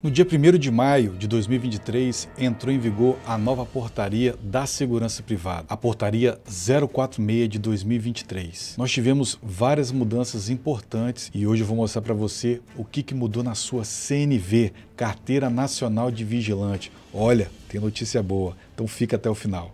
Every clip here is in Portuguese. No dia 1º de maio de 2023, entrou em vigor a nova portaria da segurança privada, a Portaria 046 de 2023. Nós tivemos várias mudanças importantes e hoje eu vou mostrar para você o que mudou na sua CNV, Carteira Nacional de Vigilante. Olha, tem notícia boa, então fica até o final.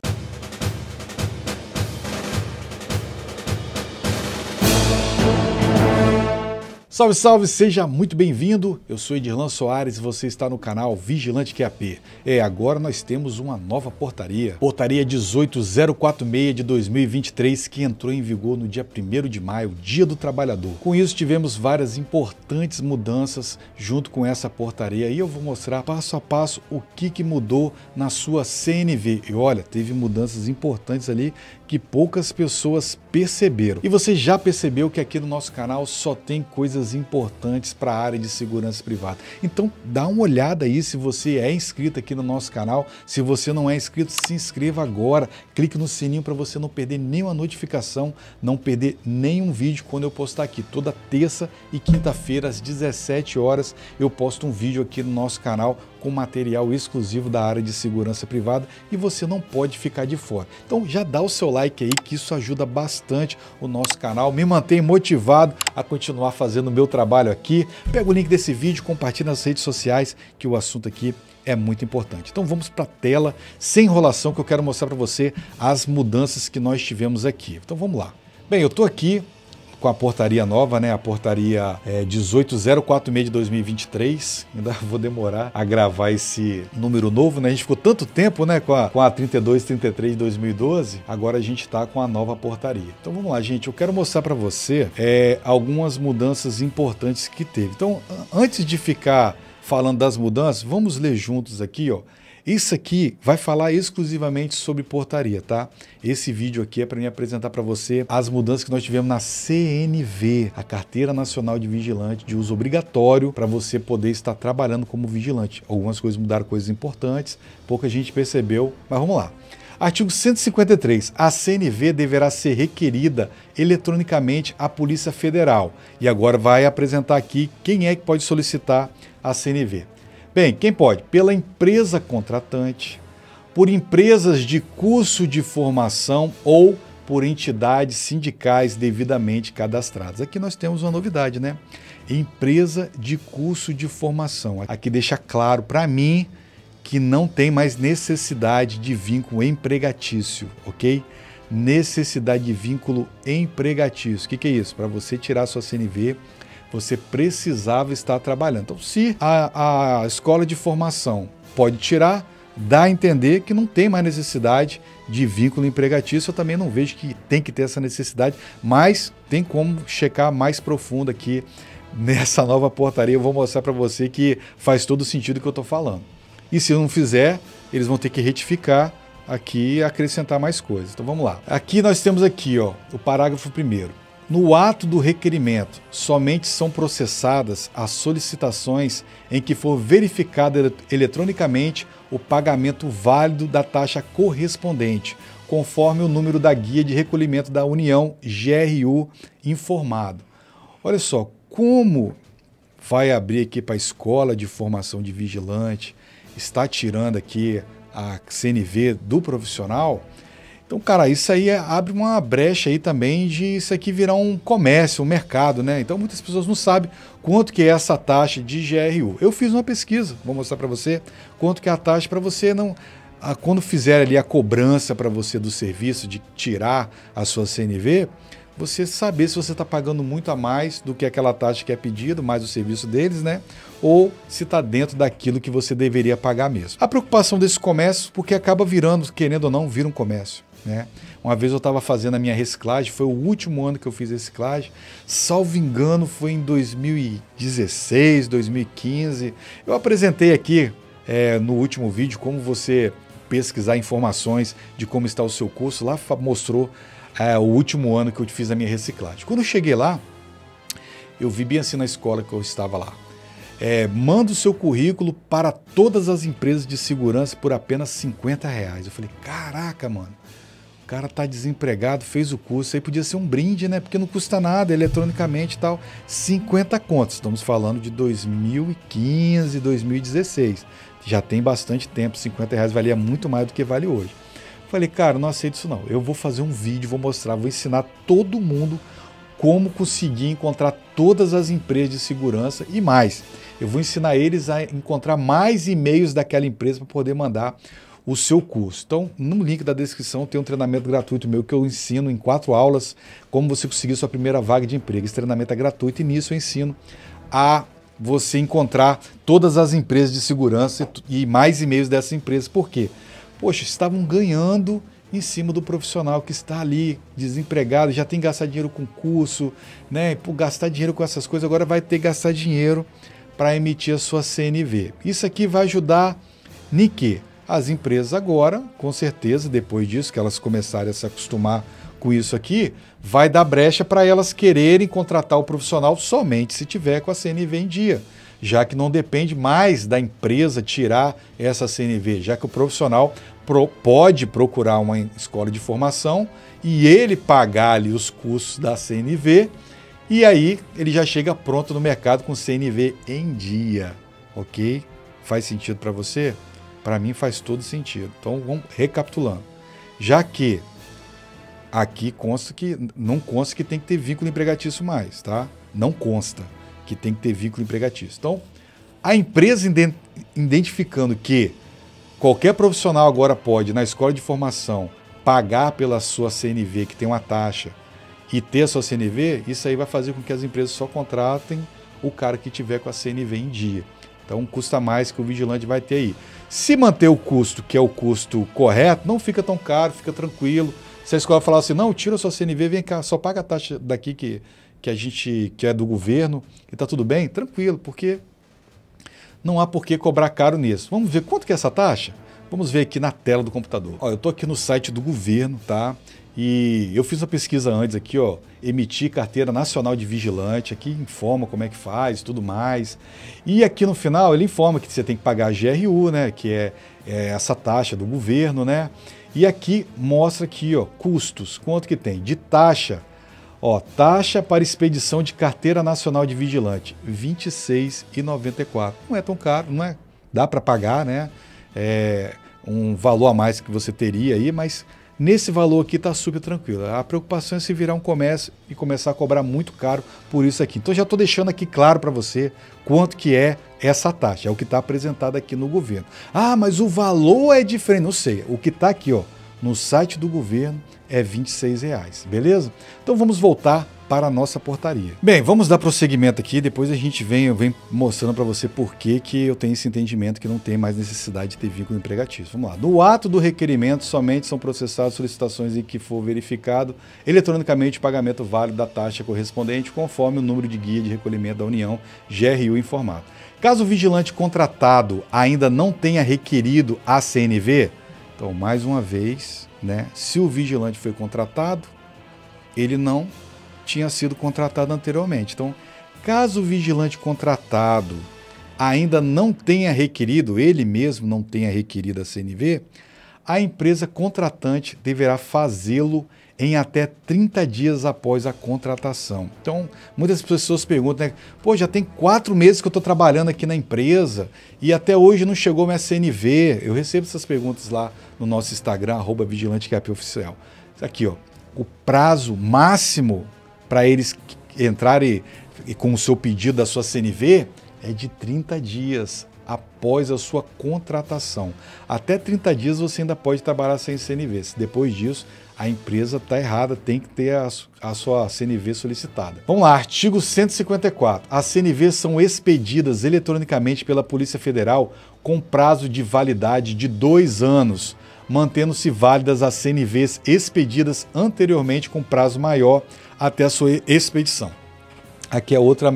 Salve, salve! Seja muito bem-vindo! Eu sou Edirlan Soares e você está no canal Vigilante QAP. Agora nós temos uma nova portaria. Portaria 18.045 de 2023, que entrou em vigor no dia 1º de maio, Dia do Trabalhador. Com isso, tivemos várias importantes mudanças junto com essa portaria e eu vou mostrar passo a passo o que mudou na sua CNV. E olha, teve mudanças importantes ali que poucas pessoas perceberam. E você já percebeu que aqui no nosso canal só tem coisas importantes para a área de segurança privada. Então dá uma olhada aí se você é inscrito aqui no nosso canal. Se você não é inscrito, se inscreva agora, clique no sininho para você não perder nenhuma notificação, não perder nenhum vídeo quando eu postar aqui. Toda terça e quinta-feira às 17 horas eu posto um vídeo aqui no nosso canal com material exclusivo da área de segurança privada e você não pode ficar de fora. Então já dá o seu like aí, que isso ajuda bastante o nosso canal, me mantém motivado a continuar fazendo o meu trabalho aqui. Pega o link desse vídeo, compartilha nas redes sociais, que o assunto aqui é muito importante. Então vamos para a tela, sem enrolação, que eu quero mostrar para você as mudanças que nós tivemos aqui. Então vamos lá. Bem, eu estou aqui com a portaria nova, né? A portaria 18.045 de 2023. Ainda vou demorar a gravar esse número novo, né? A gente ficou tanto tempo, né? Com a 3233 de 2012. Agora a gente está com a nova portaria. Então vamos lá, gente. Eu quero mostrar para você algumas mudanças importantes que teve. Então, antes de ficar falando das mudanças, vamos ler juntos aqui, ó. Isso aqui vai falar exclusivamente sobre portaria, tá? Esse vídeo aqui é para me apresentar para você as mudanças que nós tivemos na CNV, a Carteira Nacional de Vigilante, de uso obrigatório para você poder estar trabalhando como vigilante. Algumas coisas mudaram, coisas importantes, pouca gente percebeu, mas vamos lá. Artigo 153. A CNV deverá ser requerida eletronicamente à Polícia Federal. E agora vai apresentar aqui quem é que pode solicitar a CNV. Bem, quem pode? Pela empresa contratante, por empresas de curso de formação ou por entidades sindicais devidamente cadastradas. Aqui nós temos uma novidade, né? Empresa de curso de formação. Aqui deixa claro para mim que não tem mais necessidade de vínculo empregatício, ok? Necessidade de vínculo empregatício. O que é isso? Para você tirar sua CNV, você precisava estar trabalhando. Então, se a escola de formação pode tirar, dá a entender que não tem mais necessidade de vínculo empregatício. Eu também não vejo que tem que ter essa necessidade, mas tem como checar mais profundo aqui nessa nova portaria. Eu vou mostrar para você que faz todo sentido o que eu estou falando. E se não fizer, eles vão ter que retificar aqui e acrescentar mais coisas. Então vamos lá. Aqui nós temos aqui, ó, o parágrafo 1º. No ato do requerimento, somente são processadas as solicitações em que for verificado eletronicamente o pagamento válido da taxa correspondente, conforme o número da Guia de Recolhimento da União, GRU, informado. Olha só, como vai abrir aqui para a Escola de Formação de Vigilante, está tirando aqui a CNV do profissional. Então, cara, isso aí abre uma brecha aí também de isso aqui virar um comércio, um mercado, né? Então, muitas pessoas não sabem quanto que é essa taxa de GRU. Eu fiz uma pesquisa, vou mostrar para você quanto que é a taxa para você não... Quando fizer ali a cobrança para você do serviço de tirar a sua CNV, você saber se você está pagando muito a mais do que aquela taxa que é pedido, mais o serviço deles, né? Ou se está dentro daquilo que você deveria pagar mesmo. A preocupação desse comércio, porque acaba virando, querendo ou não, vira um comércio, né? Uma vez eu estava fazendo a minha reciclagem, foi o último ano que eu fiz reciclagem, salvo engano foi em 2016, 2015. Eu apresentei aqui no último vídeo como você pesquisar informações de como está o seu curso, lá mostrou o último ano que eu fiz a minha reciclagem. Quando eu cheguei lá, eu vi bem assim na escola que eu estava lá. Manda o seu currículo para todas as empresas de segurança por apenas R$50. Eu falei, caraca, mano, O cara tá desempregado, fez o curso, isso aí podia ser um brinde, né? Porque não custa nada, eletronicamente e tal. 50 contos, estamos falando de 2015, 2016. Já tem bastante tempo, 50 reais valia muito mais do que vale hoje. Falei, cara, não aceito isso não. Eu vou fazer um vídeo, vou mostrar, vou ensinar todo mundo como conseguir encontrar todas as empresas de segurança e mais. Eu vou ensinar eles a encontrar mais e-mails daquela empresa para poder mandar o seu curso. Então, no link da descrição tem um treinamento gratuito meu que eu ensino em 4 aulas como você conseguir sua primeira vaga de emprego. Esse treinamento é gratuito e nisso eu ensino a você encontrar todas as empresas de segurança e mais e-mails dessas empresas. Por quê? Poxa, estavam ganhando em cima do profissional que está ali desempregado, já tem que gastar dinheiro com curso, né? Por gastar dinheiro com essas coisas, agora vai ter que gastar dinheiro para emitir a sua CNV. Isso aqui vai ajudar em quê? As empresas agora, com certeza, depois disso, que elas começarem a se acostumar com isso aqui, vai dar brecha para elas quererem contratar o profissional somente se tiver com a CNV em dia, já que não depende mais da empresa tirar essa CNV, já que o profissional pode procurar uma escola de formação e ele pagar ali os custos da CNV e aí ele já chega pronto no mercado com CNV em dia, ok? Faz sentido para você? Para mim faz todo sentido. Então, vamos recapitulando. Já que aqui consta que não consta que tem que ter vínculo empregatício mais, tá? Não consta que tem que ter vínculo empregatício. Então, a empresa identificando que qualquer profissional agora pode, na escola de formação, pagar pela sua CNV, que tem uma taxa, e ter a sua CNV, isso aí vai fazer com que as empresas só contratem o cara que tiver com a CNV em dia. Então, custa mais que o vigilante vai ter aí. Se manter o custo, que é o custo correto, não fica tão caro, fica tranquilo. Se a escola falar assim, não, tira a sua CNV, vem cá, só paga a taxa daqui que a gente que é do governo e tá tudo bem, tranquilo, porque não há por que cobrar caro nisso. Vamos ver quanto que é essa taxa? Vamos ver aqui na tela do computador. Ó, eu tô aqui no site do governo, tá? E eu fiz uma pesquisa antes aqui, ó, emitir Carteira Nacional de Vigilante, aqui informa como é que faz, tudo mais. E aqui no final ele informa que você tem que pagar a GRU, né, que é essa taxa do governo, né? E aqui mostra aqui, ó, custos, quanto que tem de taxa. Ó, taxa para expedição de Carteira Nacional de Vigilante, R$ 26,94. Não é tão caro, não é? Dá para pagar, né? É um valor a mais que você teria aí, mas nesse valor aqui está super tranquilo. A preocupação é se virar um comércio e começar a cobrar muito caro por isso aqui. Então já estou deixando aqui claro para você quanto que é essa taxa. É o que está apresentado aqui no governo. Ah, mas o valor é diferente. Não sei. O que está aqui, ó, no site do governo é R$ 26,00. Beleza? Então vamos voltar para a nossa portaria. Bem, vamos dar prosseguimento aqui. Depois a gente vem mostrando para você por que eu tenho esse entendimento que não tem mais necessidade de ter vínculo empregatício. Vamos lá. No ato do requerimento, somente são processadas solicitações em que for verificado eletronicamente o pagamento válido da taxa correspondente, conforme o número de guia de recolhimento da União, GRU, informado. Caso o vigilante contratado ainda não tenha requerido a CNV, então, mais uma vez, né, se o vigilante foi contratado, ele não tinha sido contratado anteriormente. Então, caso o vigilante contratado ainda não tenha requerido, ele mesmo não tenha requerido a CNV, a empresa contratante deverá fazê-lo em até 30 dias após a contratação. Então, muitas pessoas perguntam, né? Pô, já tem 4 meses que eu estou trabalhando aqui na empresa e até hoje não chegou minha CNV. Eu recebo essas perguntas lá no nosso Instagram, @VigilanteQAPOficial. Isso aqui, ó, o prazo máximo para eles entrarem com o seu pedido da sua CNV é de 30 dias após a sua contratação. Até 30 dias você ainda pode trabalhar sem CNV. Se depois disso, a empresa está errada, tem que ter a sua CNV solicitada. Vamos lá, artigo 154. As CNVs são expedidas eletronicamente pela Polícia Federal com prazo de validade de 2 anos, mantendo-se válidas as CNVs expedidas anteriormente com prazo maior até a sua expedição. Aqui é outra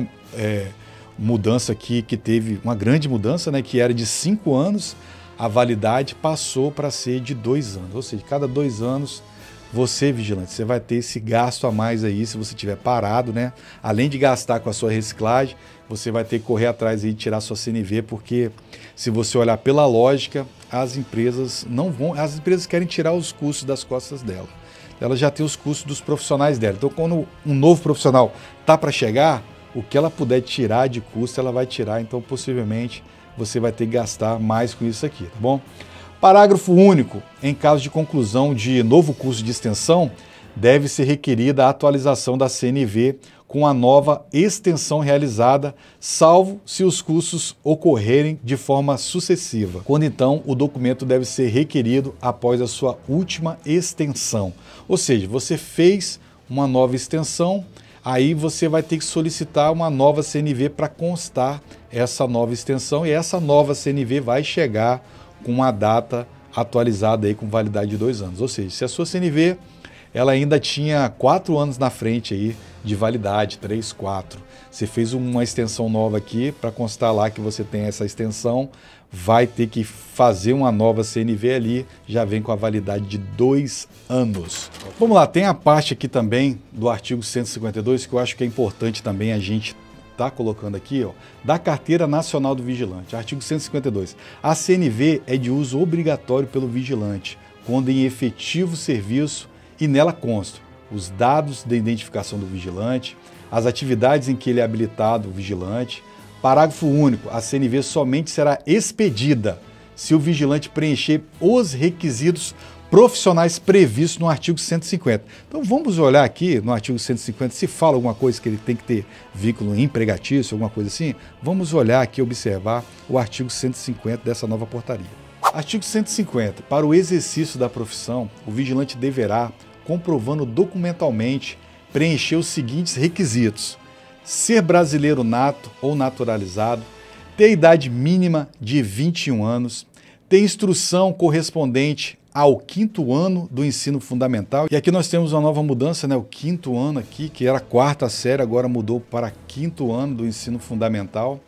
mudança aqui que teve, uma grande mudança, né, que era de 5 anos, a validade passou para ser de 2 anos. Ou seja, cada 2 anos você, vigilante, você vai ter esse gasto a mais aí se você tiver parado, né? Além de gastar com a sua reciclagem, você vai ter que correr atrás e tirar sua CNV, porque se você olhar pela lógica, as empresas não vão, as empresas querem tirar os custos das costas dela. Ela já tem os custos dos profissionais dela. Então, quando um novo profissional está para chegar, o que ela puder tirar de custo, ela vai tirar. Então, possivelmente, você vai ter que gastar mais com isso aqui, tá bom? Parágrafo único. Em caso de conclusão de novo curso de extensão, deve ser requerida a atualização da CNV com a nova extensão realizada, salvo se os cursos ocorrerem de forma sucessiva, quando então o documento deve ser requerido após a sua última extensão. Ou seja, você fez uma nova extensão, aí você vai ter que solicitar uma nova CNV para constar essa nova extensão, e essa nova CNV vai chegar com uma data atualizada aí com validade de 2 anos. Ou seja, se a sua CNV ela ainda tinha 4 anos na frente aí de validade, 3, 4. Você fez uma extensão nova aqui, para constar lá que você tem essa extensão, vai ter que fazer uma nova CNV ali, já vem com a validade de 2 anos. Vamos lá, tem a parte aqui também do artigo 152, que eu acho que é importante também a gente tá colocando aqui, ó, da Carteira Nacional do Vigilante, artigo 152. A CNV é de uso obrigatório pelo vigilante, quando em efetivo serviço, e nela constam os dados de identificação do vigilante, as atividades em que ele é habilitado o vigilante. Parágrafo único. A CNV somente será expedida se o vigilante preencher os requisitos profissionais previstos no artigo 150. Então vamos olhar aqui no artigo 150 se fala alguma coisa que ele tem que ter vínculo empregatício, alguma coisa assim. Vamos olhar aqui e observar o artigo 150 dessa nova portaria. Artigo 150. Para o exercício da profissão, o vigilante deverá, comprovando documentalmente, preencher os seguintes requisitos: ser brasileiro nato ou naturalizado, ter idade mínima de 21 anos, ter instrução correspondente ao 5º ano do ensino fundamental. E aqui nós temos uma nova mudança, né? O 5º ano aqui, que era a 4ª série, agora mudou para 5º ano do ensino fundamental.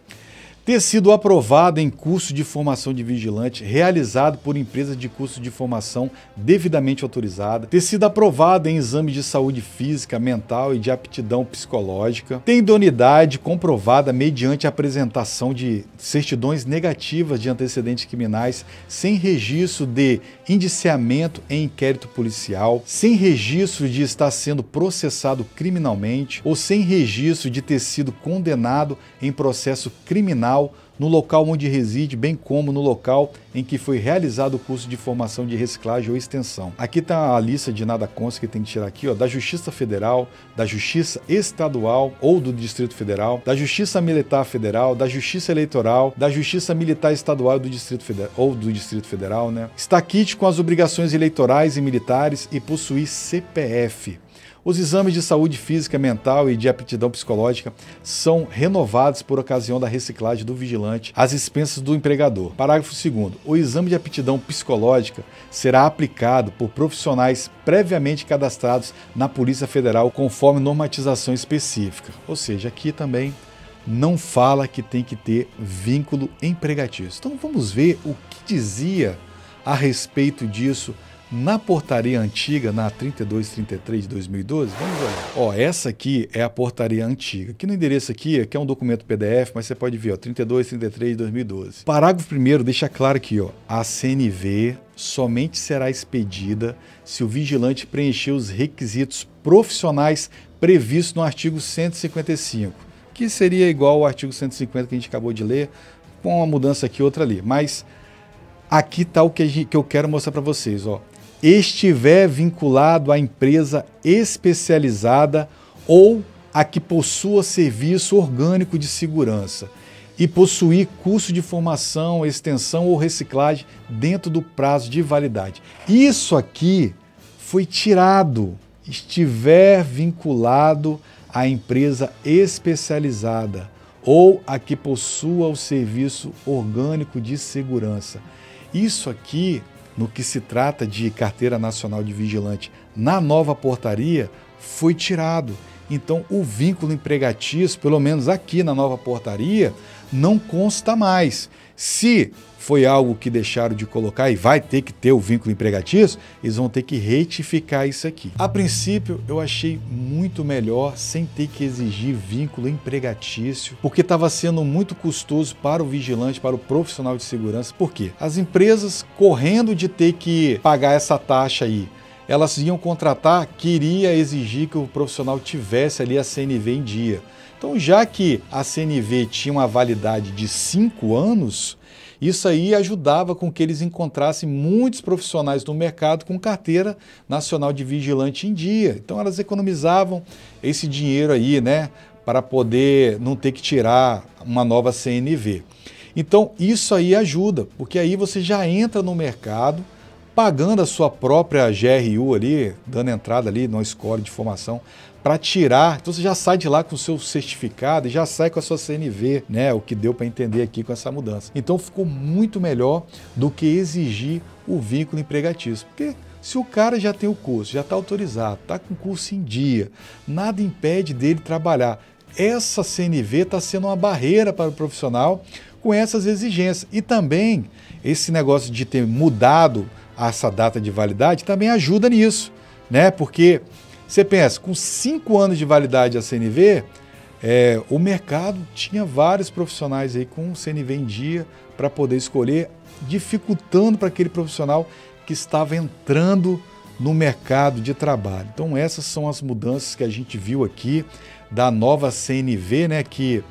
Ter sido aprovado em curso de formação de vigilante realizado por empresa de curso de formação devidamente autorizada. Ter sido aprovado em exame de saúde física, mental e de aptidão psicológica. Ter idoneidade comprovada mediante apresentação de certidões negativas de antecedentes criminais sem registro de indiciamento em inquérito policial, sem registro de estar sendo processado criminalmente ou sem registro de ter sido condenado em processo criminal no local onde reside, bem como no local em que foi realizado o curso de formação de reciclagem ou extensão. Aqui está a lista de nada consta que tem que tirar aqui, ó, da Justiça Federal, da Justiça Estadual ou do Distrito Federal, da Justiça Militar Federal, da Justiça Eleitoral, da Justiça Militar Estadual do Distrito Federal, ou do Distrito Federal, né? Está quite com as obrigações eleitorais e militares e possuir CPF. Os exames de saúde física, mental e de aptidão psicológica são renovados por ocasião da reciclagem do vigilante às expensas do empregador. Parágrafo 2º. O exame de aptidão psicológica será aplicado por profissionais previamente cadastrados na Polícia Federal conforme normatização específica. Ou seja, aqui também não fala que tem que ter vínculo empregatício. Então vamos ver o que dizia a respeito disso na portaria antiga, na 3233 de 2012, vamos olhar. Ó, essa aqui é a portaria antiga. Aqui no endereço aqui, que é um documento PDF, mas você pode ver, ó, 3233 de 2012. Parágrafo 1º deixa claro aqui, ó, a CNV somente será expedida se o vigilante preencher os requisitos profissionais previstos no artigo 155, que seria igual ao artigo 150 que a gente acabou de ler, com uma mudança aqui, outra ali. Mas aqui tá o que eu quero mostrar para vocês, ó. Estiver vinculado à empresa especializada ou a que possua serviço orgânico de segurança e possuir curso de formação, extensão ou reciclagem dentro do prazo de validade. Isso aqui foi tirado. Estiver vinculado à empresa especializada ou a que possua o serviço orgânico de segurança. Isso aqui, no que se trata de Carteira Nacional de Vigilante, na nova portaria, foi tirado. Então, o vínculo empregatício, pelo menos aqui na nova portaria, não consta mais. Se foi algo que deixaram de colocar e vai ter que ter o vínculo empregatício, eles vão ter que retificar isso aqui. A princípio, eu achei muito melhor sem ter que exigir vínculo empregatício, porque estava sendo muito custoso para o vigilante, para o profissional de segurança. Por quê? As empresas, correndo de ter que pagar essa taxa aí, elas iam contratar, queria exigir que o profissional tivesse ali a CNV em dia. Então, já que a CNV tinha uma validade de 5 anos, isso aí ajudava com que eles encontrassem muitos profissionais no mercado com Carteira Nacional de Vigilante em dia. Então, elas economizavam esse dinheiro aí, né, para poder não ter que tirar uma nova CNV. Então, isso aí ajuda, porque aí você já entra no mercado pagando a sua própria GRU ali, dando entrada ali numa escola de formação para tirar. Então você já sai de lá com o seu certificado e já sai com a sua CNV, né? O que deu para entender aqui com essa mudança. Então ficou muito melhor do que exigir o vínculo empregatício, porque se o cara já tem o curso, já está autorizado, está com o curso em dia, nada impede dele trabalhar. Essa CNV está sendo uma barreira para o profissional com essas exigências. E também esse negócio de ter mudado essa data de validade também ajuda nisso, né? Porque você pensa, com 5 anos de validade a CNV, o mercado tinha vários profissionais aí com CNV em dia para poder escolher, dificultando para aquele profissional que estava entrando no mercado de trabalho. Então essas são as mudanças que a gente viu aqui da nova CNV, né? Que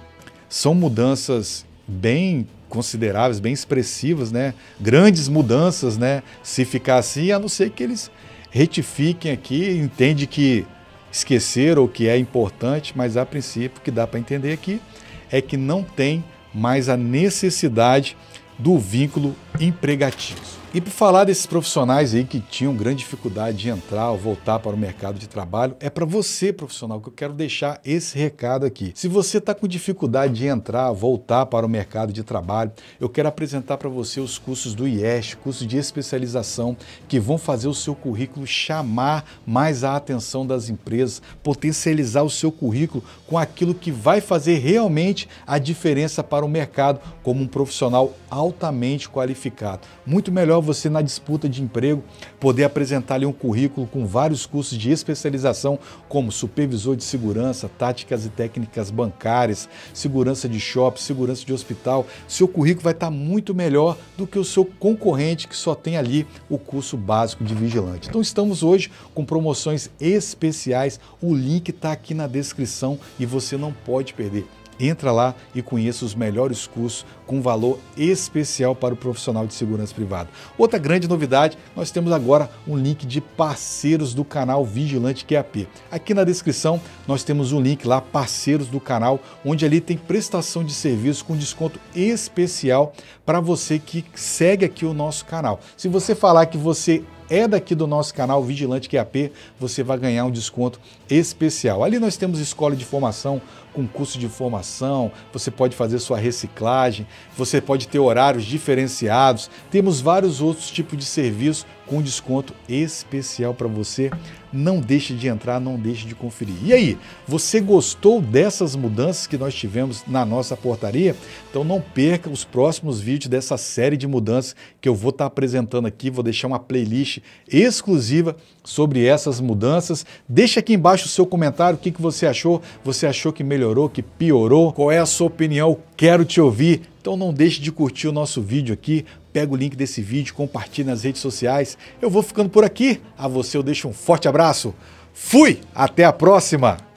são mudanças bem consideráveis, bem expressivas, né? Grandes mudanças, né? Se ficar assim, a não ser que eles retifiquem aqui, entende que esqueceram ou que é importante, mas a princípio o que dá para entender aqui é que não tem mais a necessidade do vínculo empregatício. E para falar desses profissionais aí que tinham grande dificuldade de entrar ou voltar para o mercado de trabalho, é para você, profissional, que eu quero deixar esse recado aqui. Se você está com dificuldade de entrar, voltar para o mercado de trabalho, eu quero apresentar para você os cursos do IES, cursos de especialização, que vão fazer o seu currículo chamar mais a atenção das empresas, potencializar o seu currículo com aquilo que vai fazer realmente a diferença para o mercado como um profissional altamente qualificado. Muito melhor você, na disputa de emprego, poder apresentar ali um currículo com vários cursos de especialização, como supervisor de segurança, táticas e técnicas bancárias, segurança de shopping, segurança de hospital. Seu currículo vai estar muito melhor do que o seu concorrente que só tem ali o curso básico de vigilante. Então estamos hoje com promoções especiais, o link está aqui na descrição e você não pode perder. Entra lá e conheça os melhores cursos com valor especial para o profissional de segurança privada. Outra grande novidade, nós temos agora um link de parceiros do canal Vigilante QAP. Aqui na descrição nós temos um link lá, parceiros do canal, onde ali tem prestação de serviço com desconto especial para você que segue aqui o nosso canal. Se você falar que você é daqui do nosso canal Vigilante QAP, você vai ganhar um desconto especial. Ali nós temos escola de formação, com curso de formação, você pode fazer sua reciclagem, você pode ter horários diferenciados, temos vários outros tipos de serviço com desconto especial para você. Não deixe de entrar, não deixe de conferir. E aí, você gostou dessas mudanças que nós tivemos na nossa portaria? Então não perca os próximos vídeos dessa série de mudanças que eu vou estar apresentando aqui, vou deixar uma playlist exclusiva sobre essas mudanças. Deixa aqui embaixo o seu comentário, o que você achou. Você achou que melhorou, que piorou? Qual é a sua opinião? Quero te ouvir. Então não deixe de curtir o nosso vídeo aqui, pega o link desse vídeo, compartilhe nas redes sociais. Eu vou ficando por aqui. A você eu deixo um forte abraço. Fui! Até a próxima!